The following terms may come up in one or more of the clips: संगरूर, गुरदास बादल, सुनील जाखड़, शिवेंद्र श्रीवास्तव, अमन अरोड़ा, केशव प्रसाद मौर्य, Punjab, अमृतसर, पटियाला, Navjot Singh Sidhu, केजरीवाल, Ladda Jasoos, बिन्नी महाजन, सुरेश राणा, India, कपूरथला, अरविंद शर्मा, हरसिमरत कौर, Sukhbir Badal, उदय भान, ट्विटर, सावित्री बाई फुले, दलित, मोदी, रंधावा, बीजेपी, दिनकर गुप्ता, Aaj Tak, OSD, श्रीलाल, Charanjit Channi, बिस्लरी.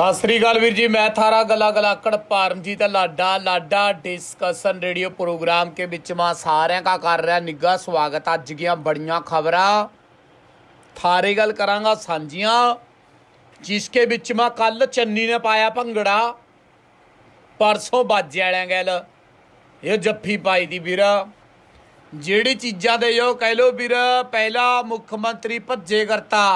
सत श्री अकाल वीर जी, मैं थारा गला गलाकड़ पारमजीत लाडा लाडा डिस्कशन रेडियो प्रोग्राम के बीच में सारे का कर रहा निघा स्वागत। अज दियां बड़ियां खबरां थारे गल करांगा सांझियां, जिसके बीच में कल चन्नी ने पाया भंगड़ा, परसों बाजे वालें गल ये जफ्फी पाई दी वीर। जिहड़ी चीज़ां दे यो कह लो वीर, पहला मुख्यमंत्री भज्जे करता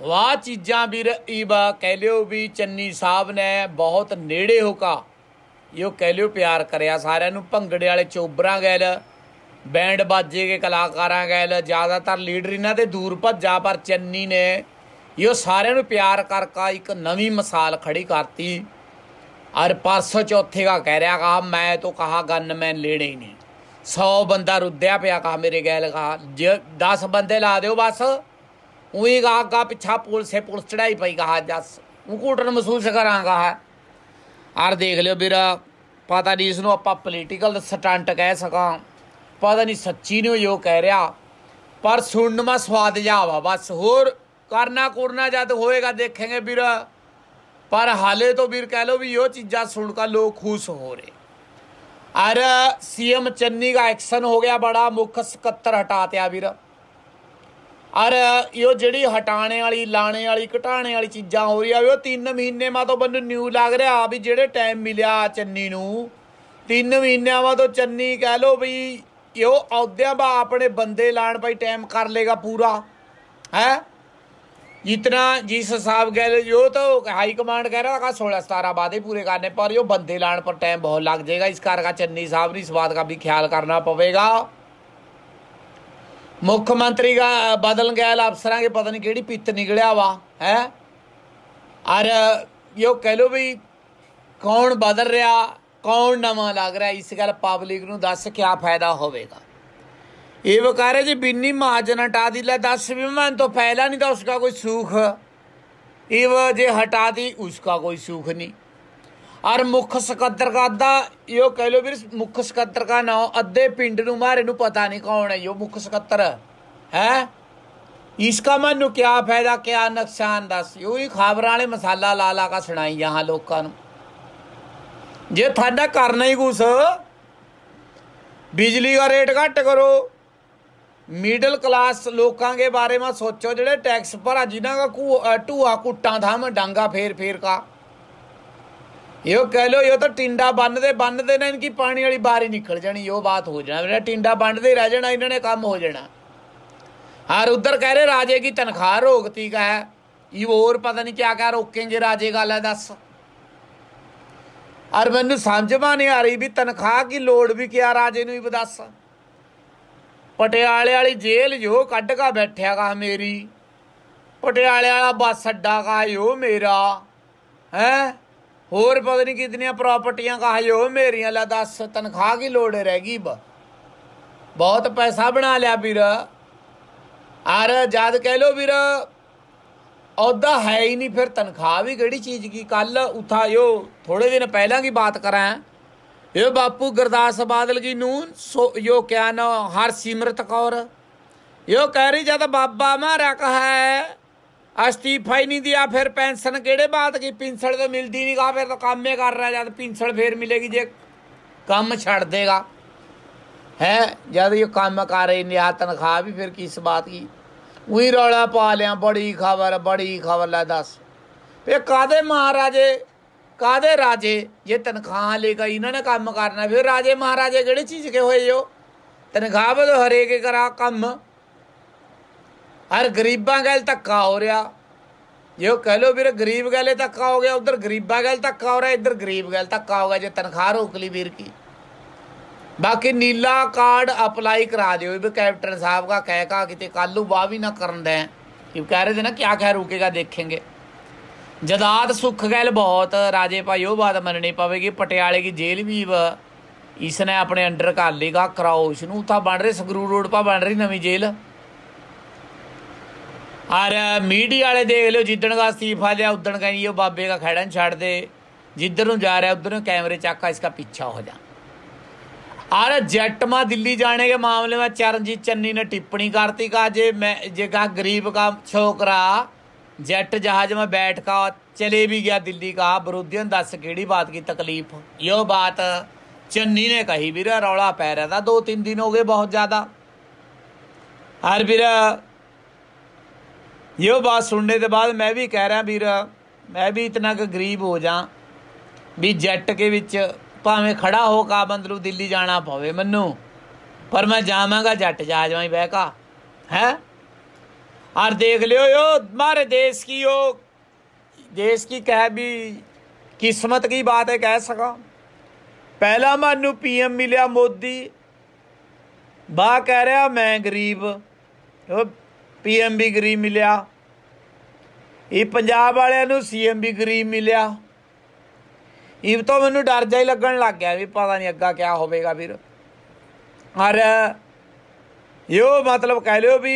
वाह चीज़ां वीर, ईबा कह लो भी चन्नी साहब ने बहुत नेड़े होका यो कह लो प्यार करिया सारिआं नूं। भंगड़े वाले चोबरां गैल, बैंड बाजे के कलाकारां गैल, ज़्यादातर लीडर इन्हां दे दूर भज्जा, पर चन्नी ने यो सारिआं नूं प्यार करके एक नवीं मिसाल खड़ी करती। और परसों चौथे का कह रहा, कहा मैं तो कहा गन मैन लेने ही नहीं, 100 बंदा रुद्या पे कहा मेरे गैल, कहा जे 10 बंदे ला दो बस, उही कहा का पिछा पुलिस है, पुलिस चढ़ाई पाई, कहा जस घुटन महसूस करा, कहा। और देख लियो वीरा, पता नहीं इसनों आप पोलीटिकल स्टंट कह सका, पता नहीं सच्ची नहीं जो कह रहा, पर सुन में स्वाद जावा बस, होर करना कुरना जद होएगा देखेंगे वीरा। पर हाले तो वीर कह लो भी यो चीज़ा सुनकर लोग खुश हो रहे। और सीएम चन्नी का एक्शन हो गया बड़ा, मुख्य सकत्तर हटाते आ वीर। और यो जड़ी हटाने वाली लाने वाली घटाने वाली चीज़ा हो रही है, यो 3 महीने में तो बंद न्यू लग रहा भी, जेड़े टाइम मिलिया चन्नी नू 3 महीनों में तो चन्नी कह लो भी यो अहद्या बा अपने बंदे लाने भाई टाइम कर लेगा पूरा है जितना जिस हिसाब गए। यो तो हाई कमांड कह रहा था 16-17 वादे पूरे करने पर यो बंदे लाने पर टाइम बहुत लग जाएगा, इस कारण चन्नी साहब ने इस बात का भी ख्याल करना पवेगा। मुख्यमंत्री का बदल गैल अफसर के पता नहीं केड़ी पित्त निकलिया वा है। और यो कह लो भी कौन बदल रहा कौन नवा लग रहा, इस गल पब्लिक नूं दस क्या फायदा होगा। ये वो कह रहे जी बिन्नी महाजन हटा दी, ला 10 विमान तो फैला नहीं था उसका कोई सूख, ये वो जे हटा दी उसका कोई सूख नहीं। और मुख्य सकत्तर का अद्धा यो कह लो भी, मुख्य सकत्तर का नाम अद्धे पिंड नू मारे नू पता नहीं कौन है यो मुख्य सकत्तर है, इसका मन क्या फायदा क्या नुकसान दस। यो ही खबर वाले मसाला ला ला का सुनाई यहाँ लोगों को, जे थाना करना ही कुछ बिजली का रेट घट करो, मिडल क्लास लोगों के बारे में सोचो, जेडे टैक्स भरा जिन्हों का ढूआ कुट्टा धाम डांगा फेर का यो कह लो, यो तो टिंडा बन दे ना इनकी पानी वाली बारी निकल जानी, यो बात हो जाना टिंडा बनते रह जाना, इन्होंने काम हो जाना। और उधर कह रहे राजे की तनख्वाह रोकती का है, ये और पता नहीं क्या क्या रोकेंगे राजे गल है दस। और मैनू समझ में नहीं आ रही भी तनख्वाह की लोड़ भी क्या राजे नू भी दस, पटियाले वाली जेल जो कढ़ का बैठा का मेरी, पटियाले वाला बस अड्डा का यो मेरा है, होर पता नहीं कितनी प्रॉपर्टियां का यो मेरिया, ला दस तनख्वाह की लोड़ रह गई ब बहुत पैसा बना लिया वीर। और याद कह लो वीर औदा है ही नहीं, फिर तनख्वाह भी केड़ी चीज़ की। कल उठा यो थोड़े दिन पहला की बात करें, यो बापू गुरदास बादल की नून सो यो क्या ना हरसिमरत कौर यो कह रही जब बाबा मारा कहा है अस्तीफा ही नहीं दिया, फिर पेंशन केड़े बात की, पिंसड़ तो मिलती नहीं, कहा फिर तो काम ही कर रहा है, जब पिंसड़ फिर मिलेगी जे काम छड़ देगा है, जब ये काम कर रही नहीं तनख्वाह भी फिर किस बात की, वही रौला पा लिया। बड़ी खबर ला दस फिर कादे महाराजे कादे राजे, ये तनख्वाह लेकर इन्होंने काम करना, फिर राजे महाराजे केड़ी चीज़ के होए यो, तनख्वाह पर तो हरे के करा कम। हर गरीबा गैल धक्का हो रहा, जो कह लो वीर गरीब गैले धक्का हो गया, उधर गरीबा गैल धक्का हो रहा, इधर गरीब गैल धक्का हो गया, जो तनख्वाह रोक ली वीर की। बाकी नीला कार्ड अप्लाई करा दियो भी कैप्टन साहब का कह का कि कलू वाह भी ना कर दें, कह रहे थे ना क्या क्या रुकेगा देखेंगे। जदाद सुख गैल बहुत राजे भाई, वो बात मननी पवेगी, पटियाले की जेल भी इसने अपने अंडर कर लेगा, कराओ इसनू उथा बन रहे संगरूर रोड पर बन रही नवी जेल। और मीडिया वाले देख लो जिदन का अस्तीफा लिया उदन कहीं बाबे का खैड़ा छड़ दे, जिधर नू जा रहा उधर कैमरे चाका इसका पीछा हो जा। अरे जटमा दिल्ली जाने के मामले में चरणजीत चन्नी ने टिप्पणी करती, कहा जे मैं जे कहा गरीब का छोकरा जेट जहाज में बैठ कर चले भी गया दिल्ली का। विरोधियों दस केड़ी बात की तकलीफ। यह बात चन्नी ने कही भी, रौला पै रहा था 2-3 दिन हो गए बहुत ज़्यादा। हर वीर यो बात सुनने के बाद मैं भी कह रहा वीर, मैं भी इतना गरीब हो जा भी जैट के विच भावें खड़ा होकर मतलब दिल्ली जाना पवे मनु, पर मैं जावांगा जट जहाज में बहका है। और देख लियो यो मारे देश की, यो देश की कह भी किस्मत की बात है कह सका। पहला मानू पीएम मिलिया मोदी, बा कह रहा मैं गरीब, पीएम भी गरीब मिलिया, ये पंजाब वाले नू सीएम भी गरीब मिलिया। इब तो मैनू डर जा ही लगन लग गया भी पता नहीं अग्गा क्या होगा वीर। और यो मतलब कह लो भी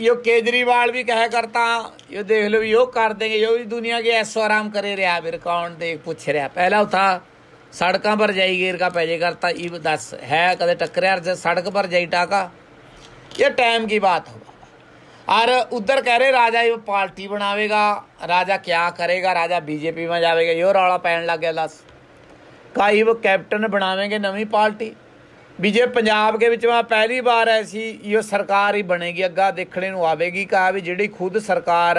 यो केजरीवाल भी कह करता, यो देख लो यो कर देंगे, यो भी दुनिया के ऐसो आराम करे रहा फिर कौन देख पूछ रहा। पहला उठा सड़कों पर जाई गिर का पैजे करता, ये दस है कदे टकरिया सड़क पर जाई टाका, ये टाइम की बात हो। और उधर कह रहे राजा यो पार्टी बनावेगा, राजा क्या करेगा, राजा बीजेपी में जाएगा, यो रौला पैन लग गया। लस का ये वो कैप्टन बनावेंगे नवी पार्टी भी जे पंजाब के विच में पहली बार ऐसी यो सरकार ही बनेगी। अग्गा देखने को आएगी कहा भी जी खुद सरकार,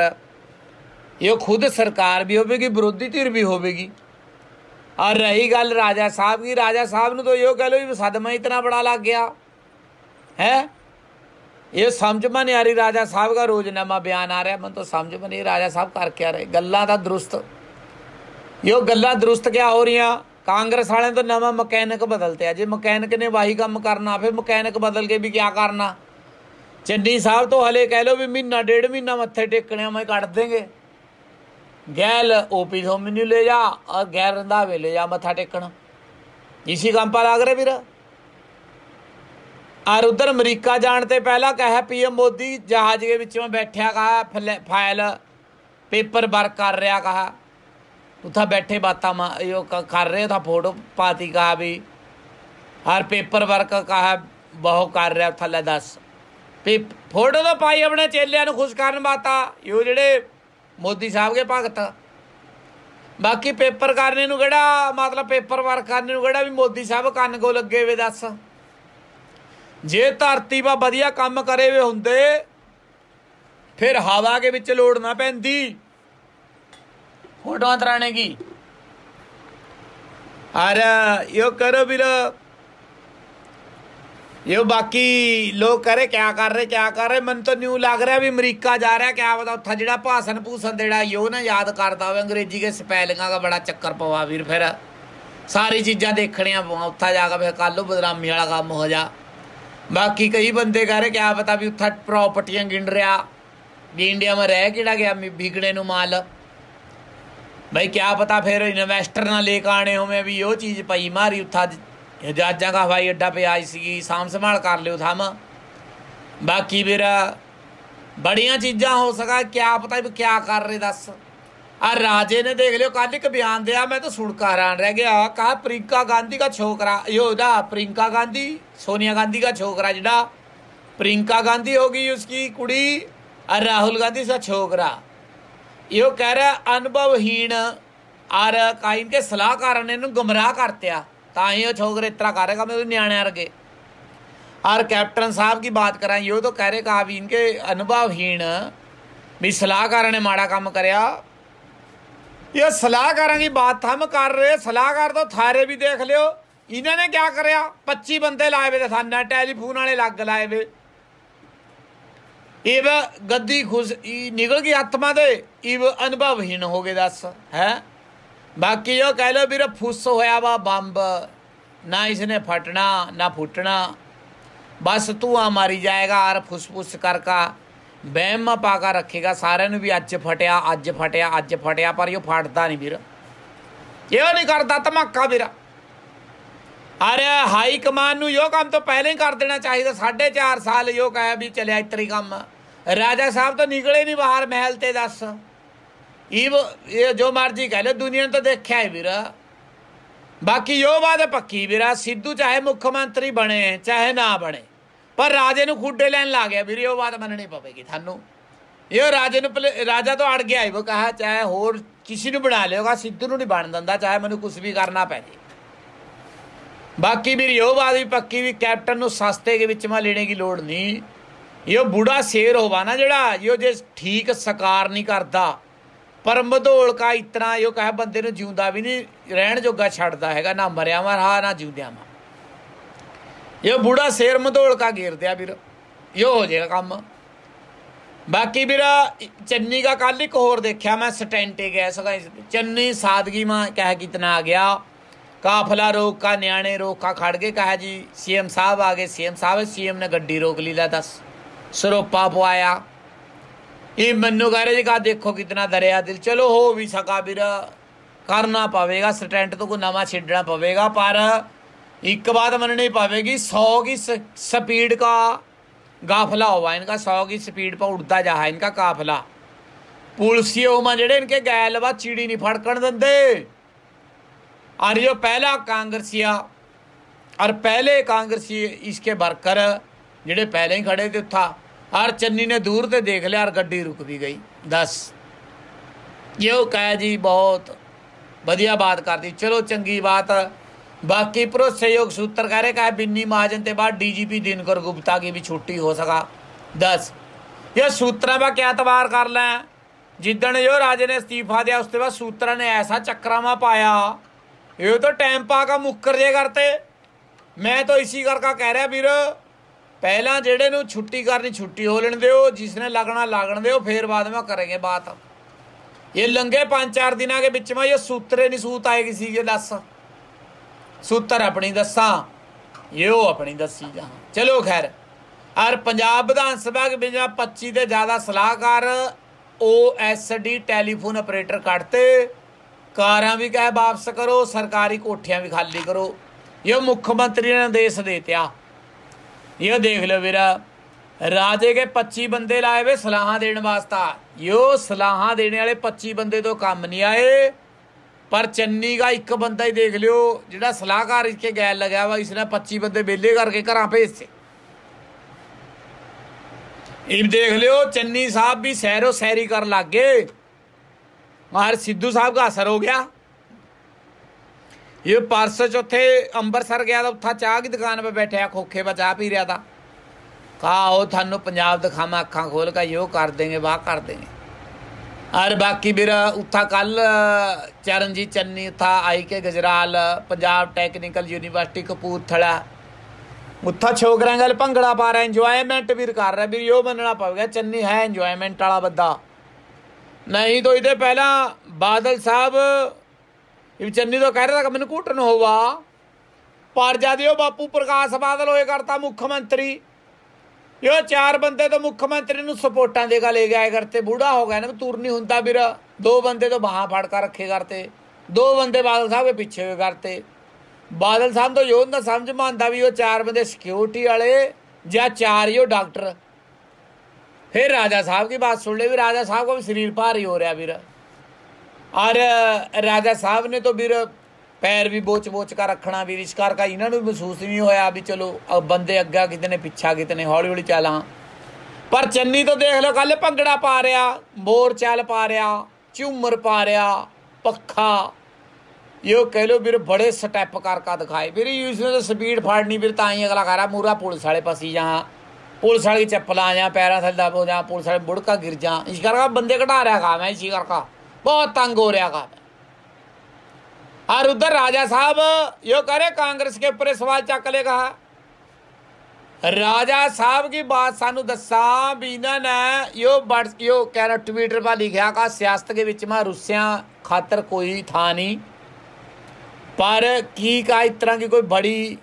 यो खुद सरकार भी होगी, विरोधी धिर भी होगी। और रही गल राजा साहब की, राजा साहब ने तो यो कह लो सदमा इतना बड़ा लग गया है, ये समझ में नहीं आ रही। राजा साहब का रोजनामा बयान आ रहा है, मन तो समझ में नहीं राजा साहब कर क्या रहे गल्ला तो दुरुस्त, यो गल्ला दुरुस्त क्या हो रही। कांग्रेस वाले तो नवा मकैनिक बदलते हैं, जो मकैनिक ने वही काम करना, फिर मकैनिक बदल के भी क्या करना। चन्नी साहब तो हले कह लो भी महीना 1.5 महीना मत्थे टेकने में कट देंगे, गैल ओपी सो मैनू ले जा और गैर रंधावे ले जा मत्था टेकना, इसी काम पर लग रहे वीर। और उधर अमरीका जाने पहला कहा पीएम मोदी जहाज के बीच में बैठा, कहा फाइल पेपर वर्क कर रहा, कहा उथा बैठे बातें कर रहे, उथा फोटो पाती कहा भी हर पेपर वर्क कहा बहुत कर रहा। उथा ले दस फोटो तो पाई अपने चेलिया खुश करन बाता, यो जेडे मोदी साहब के भगत, बाकी पेपर करने नू केड़ा मतलब पेपर वर्क करने नू केड़ा भी मोदी साहब कन्न को लगे वे। दस जे धरती पर वधिया काम करे वे हुंदे फिर हवा के विच लोड़ ना पैंदी फोटो तराने की। अरे यो करो भी यो बाकी लोग करे क्या कर रहे क्या कर रहे। मन तो न्यू लग रहा भी अमरीका जा रहा, क्या पता उठा जो भाषण भूषण देना यो ना याद करता हो, अंग्रेजी के स्पैलिंग का बड़ा चक्कर पवा वीर, फिर सारी चीज़ा देखनिया पवा उठा जाकर, फिर कल बदनामी वाला काम हो जा। बाकी कई बंदे कह रहे क्या पता भी उठा प्रॉपर्टियाँ गिन रहा भी इंडिया में रह कि गया बिगड़े न माल, भाई क्या पता फिर इन्वेस्टर ना लेकर आने होवे भी यो चीज़ पई मारी। उथा जहाजा का हवाई अड्डा पे आई सी साम संभाल कर लियो थाम। बाकी फिर बड़िया चीज़ा हो सका, क्या पता भी क्या कर रहे दस। और राजे ने देख लियो कल एक बयान दिया, मैं तो सुनकर हैरान रह गया, कहा प्रियंका गांधी का छोकरा यो दा प्रियंका गांधी सोनिया गांधी का छोकरा, जड़ा प्रियंका गांधी होगी उसकी कुड़ी और राहुल गांधी उसका छोकरा, यो कह रहा अनुभवहीन और कहीं के सलाहकार ने गुमराह करते ही वह छोकरे इतना करेगा मेरे न्याणे वर्गे। और कैप्टन साहब की बात करें, यो तो कह रहे कहा भी इनके अनुभवहीन भी सलाहकार ने माड़ा काम कराया, ये सलाहकार की बात हम कर रहे। सलाहकार तो थारे भी देख लियो इन्होंने क्या कराया, 25 बंदे लाए हुए थे थाना, टेलीफोन वाले अलग लाए हुए, इव गद्दी खुश निकल गई आत्मा दे, इव अनुभवहीन हो गए दस है। बाकी यो कह लो भी फुस होया वा बंब, ना इसने फटना ना फुटना, बस धुआं मारी जाएगा और फुस फुस करका वहम पाकर रखेगा सारे भी। अज फटिया अज फटिया अज फटिया, पर यो फटता नहीं वीर, यो नहीं करता धमाका वीर। अरे हाई कमान यो काम तो पहले ही कर देना चाहिए, 4.5 साल यो कह भी चलिया इतरी काम। राजा साहब तो निकले नहीं बाहर महल ते दस, ये जो मर्जी कह लो दुनिया ने तो देखा है वीर। बाकी यो बात पक्की वीर, सिद्धू चाहे मुख्यमंत्री बने चाहे ना बने, पर राजे नूं खुडे लैन ला गया वीर, यो बात मननी पवेगी थानू। ये राजे राजा तो अड़ गया है, वो कहा चाहे होर किसी ने बना लिया सिद्धू नहीं बन दिंदा, चाहे मैनू कुछ भी करना पै जाए। बाकी मेरी यो बात भी पक्की भी कैप्टन नू सस्ते के विच में लेने की लोड़ नहीं। यो बूढ़ा शेर होवा ना जड़ा यो जे ठीक सकार नहीं करता पर मधोल का इतना यो कहे बंदे नू जीवदा भी नहीं रहन जोगा छड्डदा हैगा, ना मरिया वा रहा ना जीवदिया वा। यो बूढ़ा शेर मधोल का घेर दिया वीर, यो हो जाएगा काम। बाकी वीर चन्नी का कल एक होर देखा मैं स्टेंटे गया सका, चन्नी सादगी में कह कितना आ गया, काफला रोक का न्याणे रोक का खड़ गए, कहा जी सीएम साहब आ गए। सीएम साहब सीएम ने गड्डी रोक ली, ला दस सरोपा पवाया। ये मनु कह रहे जी कहा देखो कितना दरिया दिल, चलो हो भी सका वीर करना पवेगा, स्टेंट तो कोई नवा छेड़ना पवेगा, पर एक बात मननी पवेगी 100 की स्पीड का काफिला हुआ इनका, 100 की स्पीड पर उड़ता जा है इनका काफिला। पुलिसियों में जेडे इनके गैल बा चिड़ी नहीं फड़कन देंदे। और जो पहला कांग्रेसिया और पहले कांग्रेसी इसके वर्कर जेडे पहले ही खड़े थे था, और चन्नी ने दूर से देख लिया और गड्डी रुक भी गई। दस यो कह जी बहुत बढ़िया बात कर दी, चलो चंगी बात। बाकी भरोसेयोग सूत्र कह रहे कहा बिन्नी महाजन के बाद डीजीपी दिनकर गुप्ता की भी छुट्टी हो सका। दस ये सूत्रा का क्या तबार कर लें, जिदन यो राजे ने इस्तीफा दिया उसके बाद सूत्रा ने ऐसा चक्रामा पाया ये तो टाइम पा का मुक्कर जे करते। मैं तो इसी करके कह रहा वीर पहला जेडे नू छुट्टी करनी छुट्टी हो लेने दो, जिसने लगना लगन दो, फिर बाद में करेंगे बात। ये लंघे 5-4 दिनों के बीच में ये सूत्रे नहीं सूत आएगी सी। ये दस सूत्र अपनी दसा यो अपनी दसी जहाँ, चलो खैर। और पंजाब विधानसभा के बीच में 25 से ज़्यादा सलाहकार OSD टेलीफोन ऑपरेटर काटते, कारां भी कह वापस करो, सरकारी कोठियां भी खाली करो, ये मुख्यमंत्री ने आदेश देता। यह देख लो वीरा राजे के 25 बंदे लाए हुए सलाह देने वास्ता, यो सलाह देने वाले 25 बंदे तो काम नहीं आए, पर चन्नी का एक बंदा ही देख लियो जिहड़ा सलाहकार इसके गैर लग्या हुआ, इसने 25 बंदे बेले करके घर भेजते। इब देख लियो चन्नी साहब भी सैरो सैरी कर लग गए, मार सिद्धू साहब का असर हो गया। ये परसों चौथे अमृतसर गया था, उत्था चाह की दुकान पर बैठा खोखे पर चाह पी रहा था, कहा हो थानू पंजाब दिखावा अखा खोल का, यो कर देंगे वाह कर देंगे। और बाकी वीर उत्था कल चरणजीत चन्नी उत्था I K Gujral Punjab technical university कपूरथला उत्था छोकरां गल भंगड़ा पा रहा, इंजॉयमेंट वीर कर रहा। वीर यो मनना पवेगा चन्नी है इंजॉयमेंट वाला बंदा, नहीं तो इहदे पहला बादल साहब चन्नी तो कह रहा था मैनू घुटन होवा, पर जद यो बापू प्रकाश बादल होए करता मुख्यमंत्री, यो 4 बंदे तो मुख्यमंत्री नू सपोर्टा देगा ले गया करते। बूढ़ा हो गया ना तुर नहीं होता वीर, 2 बंदे तो बाह फड़का रखे करते, 2 बंदे बादल साहब के पीछे हुए करते। बादल साहब तो यो ना समझ मानता भी वो 4 बंदे सिक्योरिटी वाले या 4 यो डॉक्टर। फिर राजा साहब की बात सुन ले भी, राजा साहब का भी शरीर भारी हो रहा वीर, और राजा साहब ने तो वीर पैर भी बोच बोच का रखना भी, इस करके इन्होंने भी महसूस नहीं होया भी चलो अब बंदे अग्गा कितने पिछा कितने हौली हौली चल। हाँ पर चन्नी तो देख लो कल भंगड़ा पा रहा, मोर चाल पा रहा, झूमर पा रहा, पखा यो कह लो वीर बड़े स्टैप करके दिखाए वीर। इसने तो स्पीड फाड़नी वीर, ताई अगला कह रहा मूरा पुलिस वाले पसी जा, पुलिस वाली चप्पल आ जा, पैरों थले दब हो जा, पुलिस वाले बुड़का गिर जा, इस करके बंदे घटा रहा का मैं, इसी करके बहुत तंग हो रहा का। और उधर राजा साहब यो कह रहे कांग्रेस के ऊपर सवाल चक ले, कहा राजा साहब की बात सानू दसा भी इन्होंने यो कह रहा ट्विटर पर लिखा का सियासत के बीच में रुसिया खातर कोई था नहीं, पर की का इस तरह की कोई बड़ी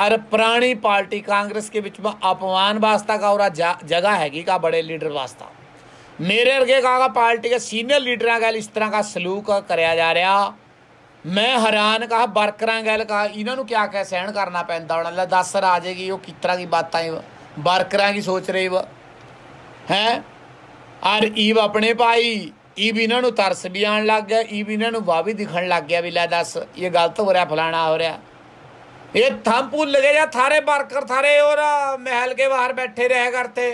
और पुरानी पार्टी कांग्रेस के बीच में अपमान वास्ता का और जगह हैगी का बड़े लीडर वास्ता। मेरे अर्गे का पार्टी के सीनियर लीडर गैल इस तरह का सलूक कराया जा रहा, मैं हैरान कहा वर्करां गैल कहा इन्हों क्या क्या सहन करना पैंता होना। ला दस आ जाएगी वो किस तरह की बातें वर्करां की सोच रही व हैं। और ईब अपने भाई ईब इन्हों तरस भी आने लग गया, ईब इन्हों वाह भी दिखन लग गया भी ला दस ये गलत हो रहा फलाना हो रहा। ये थम भूल गए या थारे वर्कर थारे और महल के बाहर बैठे रह करते,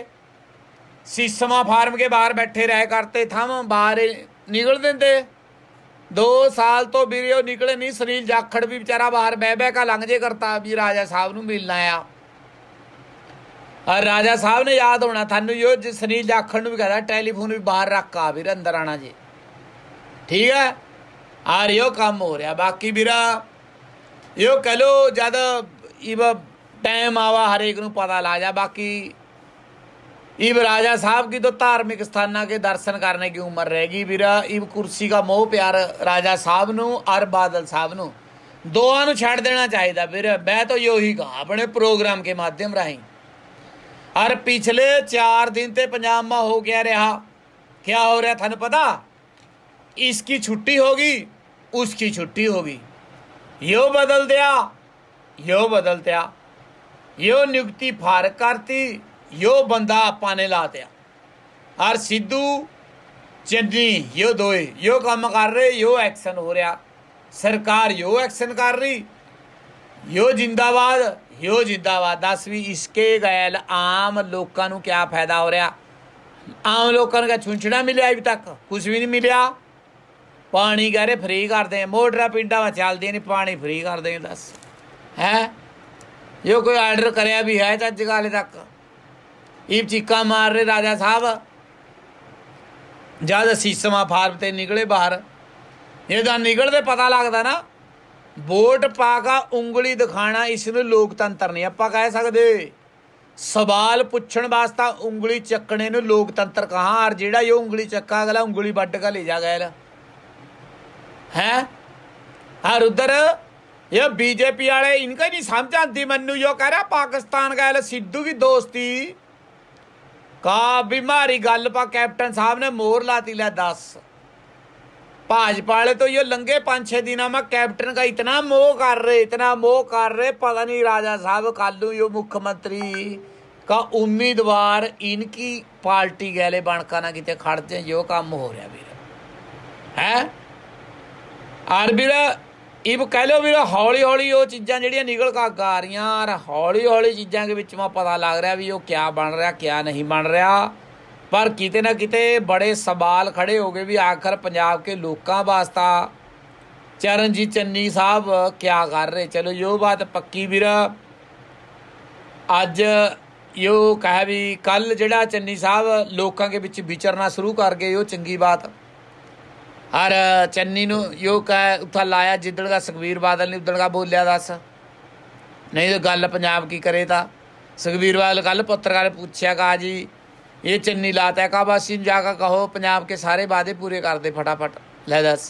सीसमा फार्म के बाहर बैठे रह करते थम बाहर निकल देंदे 2 साल तो वीरियो निकले नहीं। सुनील जाखड़ भी बेचारा बाहर बह बह का लंघ जे करता भी राजा साहब नू मिलना आया और राजा साहब ने याद होना थानू यो सुनील जाखड़ नू भी कहता टेलीफोन भी बाहर रख आ वीर अंदर आना जी ठीक है आ रही काम हो रहा। बाकी वीरा यो कह लो जद इब टाइम आवा हरेक नू पता ला जा। बाकी इब राजा साहब की तो धार्मिक स्थाना के दर्शन करने की उम्र रहेगी वीरा। इब कुर्सी का मोह प्यार राजा साहब नू और बादल साहब नू दोआं नू छड़ देना चाहिए वीरा। मैं तो यो ही कहा अपने प्रोग्राम के माध्यम राही। और पिछले 4 दिन ते पंजाब में हो गया रहा क्या हो रहा थानू पता। इसकी छुट्टी होगी उसकी छुट्टी होगी, यो बदल दिया यो बदल दिया, यो नियुक्ति फारक करती यो बंदा आपा ने ला दिया। और सिद्धू चन्नी यो दोए यो काम कर रहे यो एक्शन हो रहा, सरकार यो एक्शन कर रही यो जिंदाबाद दस भी। इसके गैल आम लोगों को क्या फायदा हो रहा। आम लोगों को क्या छुंछड़ा मिले अभी तक कुछ भी नहीं मिला। पानी कह रहे फ्री कर दें, मोटर पिंडा में चलती नहीं पानी फ्री कर दें दस है। यो कोई आर्डर कराया भी है तो अजक हाले तक इब चीका मार रहे राजा साहब जद सीसमा फार्म ते निकले बाहर। जो निकलते पता लगता ना वोट पाकर उंगली दिखाना इसनू लोकतंत्र नहीं आपां कह सकते। सवाल पुछण वास्ता उंगली चकने नू लोकतंत्र कहाँ। और जेड़ा यो उंगली चक्का अगला उंगली वड्ड के ले जा गया है। और उधर ये बीजेपी वाले इनका नहीं समझ आती मनु। यो कह रहा पाकिस्तान का सिद्धू की दोस्ती का बीमारी गल पा कैप्टन साहब ने मोर लाती ला 10 भाजपा वाले तो ये लंघे 5-6 दिन में कैप्टन का इतना मोह कर रहे पता नहीं राजा साहब कालू यो मुख्यमंत्री का उम्मीदवार इनकी पार्टी गैले बनका ना कितने खड़ते हैं। यो काम हो रहा वीर है। और वीर इब कह लो वीर हौली हौली वो चीज़ा जड़ियाँ निकल का आ रही और हौली हौली चीज़ों के बीच में पता लग रहा भी वो क्या बन रहा क्या नहीं बन रहा। पर किते ना किते बड़े सवाल खड़े हो गए भी आखिर पंजाब के लोगों वास्ता चरणजीत चन्नी साहब क्या कर रहे। चलो यो बात पक्की वीर अज यो कह भी कल जड़ा चन्नी साहब लोगों के बीच विचरना शुरू कर गए यो चंगी बात। और चन्नी नू यो कह उथा लाया जिदड़ का सुखबीर बादल ने उदड़ का बोलिया दस नहीं तो गल पंजाब की करे। तो सुखबीर बादल कल पत्रकार पूछया कहा जी ये चन्नी लाता है कहा बस इन जाकर कहो पंजाब के सारे वादे पूरे कर दे फटाफट ले दस।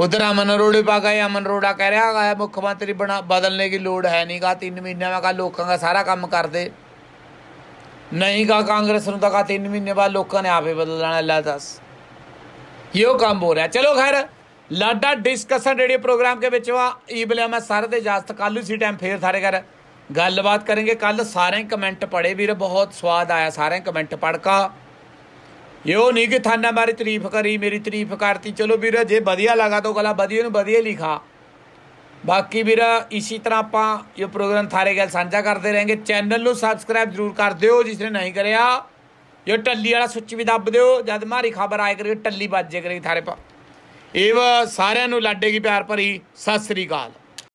उधर अमन अरोड़े पा गए, अमन अरोड़ा कह रहा है मुख्यमंत्री बना बदलने की लोड़ है नहीं कहा 3 महीने में कहा लोगों का सारा काम कर दे नहीं कहा कांग्रेस नूं तां कहा 3 महीने बाद लोगों ने आपे बदल लेना लै दस। यो काम हो रहा। चलो खैर लाडा डिस्कशन रेडियो प्रोग्राम के बिच ईबलिया मैं सारे तो इजाजत कल उसी टाइम फिर सारे घर गलबात करेंगे। कल सारे कमेंट पढ़े वीर बहुत स्वाद आया सारे कमेंट पढ़ का। यो नहीं कि थाना मारी तारीफ करी मेरी तारीफ करती। चलो वीर जे वधिया लगा तो गला वधिया नूं वधिया लिखा। बाकी वीर इसी तरह आपां यो प्रोग्राम थारे गल साझा करते रहेंगे। चैनल नूं सबसक्राइब जरूर कर दिओ जिसने नहीं करिया। यो टल्ली वाला सुच भी दब दो जब मारी खबर आए करेगी टल्ली बज जाए करेगी थारे पर। इव सारे लाडे की प्यार भरी सत श्री अकाल।